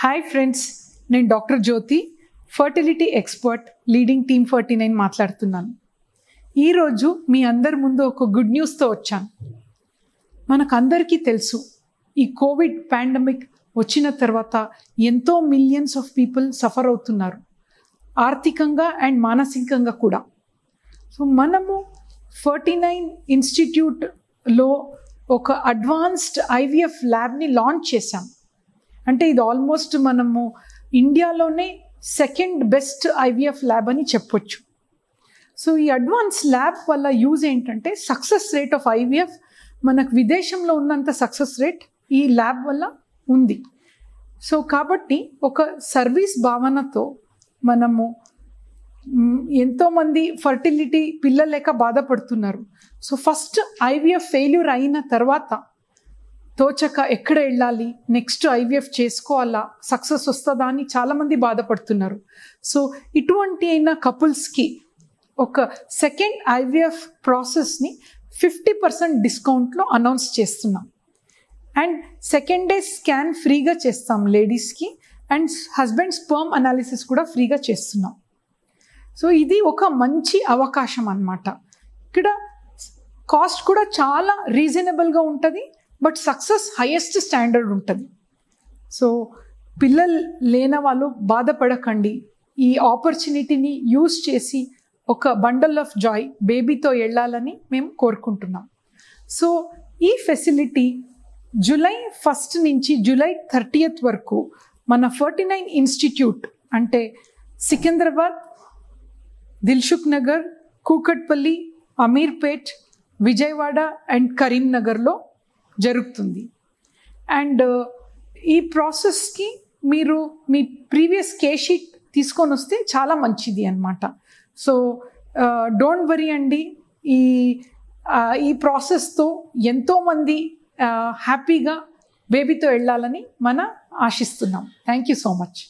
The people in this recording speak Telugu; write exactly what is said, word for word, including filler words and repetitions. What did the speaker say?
हाई फ्रेंड्स నేను doctor Jyothi fertility expert leading team forty nine మాట్లాడుతున్నాను। ఈ రోజు మీ అందరి ముందు ఒక గుడ్ న్యూస్ తో వచ్చాను। మనకందరికీ తెలుసు ఈ కోవిడ్ పాండమిక్ వచ్చిన తర్వాత ఎంతో మిలియన్స్ ఆఫ్ పీపుల్ సఫర్ అవుతున్నారు ఆర్థికంగా అండ్ మానసికంగా కూడా। సో మనము ఫార్టీ నైన్ ఇన్స్టిట్యూట్ లో ఒక అడ్వాన్స్డ్ ఐవీఎఫ్ ల్యాబ్ ని లాంచ్ చేశాం। అంటే ఇది ఆల్మోస్ట్ మనము ఇండియాలోనే సెకండ్ బెస్ట్ ఐవీఎఫ్ ల్యాబ్ అని చెప్పొచ్చు। సో ఈ అడ్వాన్స్ ల్యాబ్ వల్ల యూజ్ ఏంటంటే సక్సెస్ రేట్ ఆఫ్ ఐవీఎఫ్ మనకు విదేశంలో ఉన్నంత సక్సెస్ రేట్ ఈ ల్యాబ్ వల్ల ఉంది। సో కాబట్టి ఒక సర్వీస్ భావనతో మనము ఎంతోమంది ఫర్టిలిటీ పిల్లలేక బాధపడుతున్నారు। సో ఫస్ట్ ఐవీఎఫ్ ఫెయిల్యూర్ అయిన తర్వాత తోచక ఎక్కడ వెళ్ళాలి, నెక్స్ట్ ఐవీఎఫ్ చేసుకోవాలా, సక్సెస్ వస్తుందా అని చాలామంది బాధపడుతున్నారు। సో ఇటువంటి అయిన కపుల్స్కి ఒక సెకండ్ ఐవీఎఫ్ ప్రాసెస్ని ఫిఫ్టీ పర్సెంట్ డిస్కౌంట్లో అనౌన్స్ చేస్తున్నాం। అండ్ సెకండ్ డే స్కాన్ ఫ్రీగా చేస్తాం లేడీస్కి, అండ్ హస్బెండ్ స్పర్మ్ అనాలిసిస్ కూడా ఫ్రీగా చేస్తున్నాం। సో ఇది ఒక మంచి అవకాశం అన్నమాట। ఇక్కడ కాస్ట్ కూడా చాలా రీజనబుల్గా ఉంటుంది, బట్ సక్సెస్ హైయెస్ట్ స్టాండర్డ్ ఉంటుంది। సో పిల్లలు లేని వాళ్ళు బాధపడకండి, ఈ ఆపర్చునిటీని యూజ్ చేసి ఒక బండల్ ఆఫ్ జాయ్ బేబీతో వెళ్ళాలని మేము కోరుకుంటున్నాం। సో ఈ ఫెసిలిటీ జూలై ఫస్ట్ నుంచి జూలై థర్టీయత్ వరకు మన ఫార్టీ నైన్ ఇన్స్టిట్యూట్ అంటే సికింద్రాబాద్, దిల్సుఖ్ నగర్, కూకట్పల్లి, అమీర్పేట్, విజయవాడ అండ్ కరీంనగర్లో జరుగుతుంది। అండ్ ఈ ప్రాసెస్కి మీరు మీ ప్రీవియస్ కేషీట్ తీసుకొని వస్తే చాలా మంచిది అన్నమాట। సో డోంట్ వరీ అండి, ఈ ఈ ప్రాసెస్తో ఎంతోమంది హ్యాపీగా బేబీతో వెళ్ళాలని మనం ఆశిస్తున్నాం। Thank you so much.